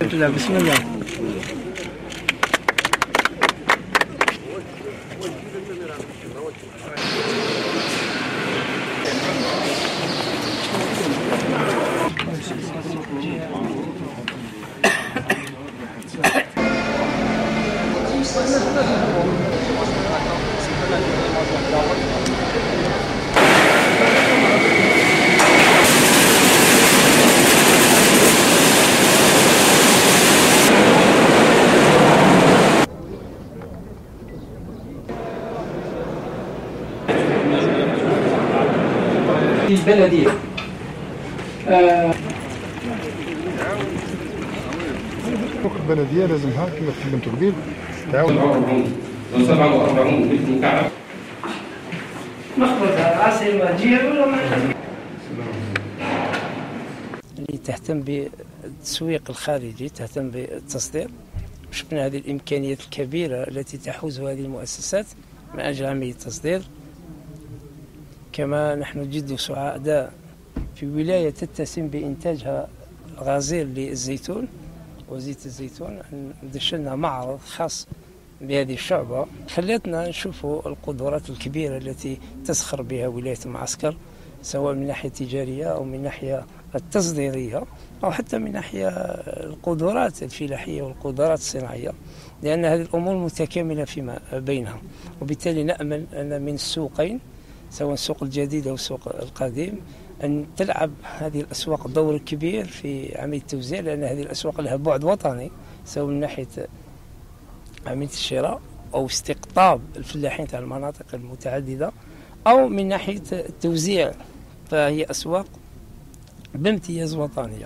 بسم الله. البلدية حقوق البلدية لازمها كما تكلمت قبيل تعاون 47 متر مكعب مخبطة عاصمة جهة ولا محافظة اللي تهتم بالتسويق الخارجي تهتم بالتصدير. شفنا هذه الإمكانيات الكبيرة التي تحوز هذه المؤسسات من أجل عملية التصدير. كما نحن جد سعداء في ولاية تتسم بإنتاجها غزير للزيتون وزيت الزيتون. دشلنا معرض خاص بهذه الشعبة خلتنا نشوفوا القدرات الكبيرة التي تسخر بها ولاية معسكر، سواء من ناحية تجارية أو من ناحية التصديرية أو حتى من ناحية القدرات الفلاحية والقدرات الصناعية، لأن هذه الأمور متكاملة فيما بينها. وبالتالي نأمل أن من السوقين سواء السوق الجديد أو السوق القديم أن تلعب هذه الأسواق دور كبير في عملية التوزيع، لأن هذه الأسواق لها بعد وطني سواء من ناحية عملية الشراء أو استقطاب الفلاحين تاع المناطق المتعددة أو من ناحية التوزيع، فهي أسواق بامتياز وطنية.